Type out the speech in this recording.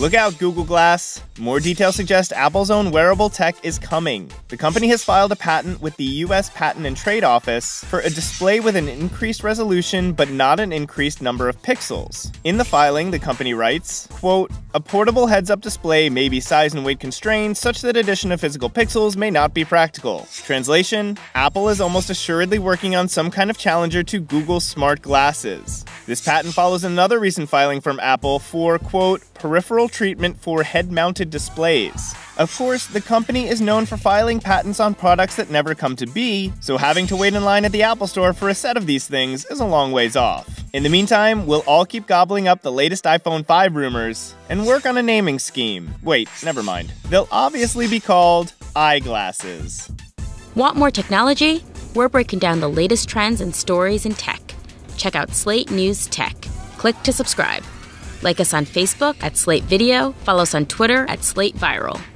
Look out, Google Glass. More details suggest Apple's own wearable tech is coming. The company has filed a patent with the U.S. Patent and Trade Office for a display with an increased resolution but not an increased number of pixels. In the filing, the company writes, quote, "A portable heads-up display may be size and weight constrained such that addition of physical pixels may not be practical." Translation: Apple is almost assuredly working on some kind of challenger to Google's smart glasses. This patent follows another recent filing from Apple for, quote, "peripheral treatment for head-mounted displays." Of course, the company is known for filing patents on products that never come to be, so having to wait in line at the Apple Store for a set of these things is a long ways off. In the meantime, we'll all keep gobbling up the latest iPhone 5 rumors and work on a naming scheme. Wait, never mind. They'll obviously be called iGlasses. Want more technology? We're breaking down the latest trends and stories in tech. Check out Slate News Tech. Click to subscribe. Like us on Facebook at Slate Video, follow us on Twitter at Slate Viral.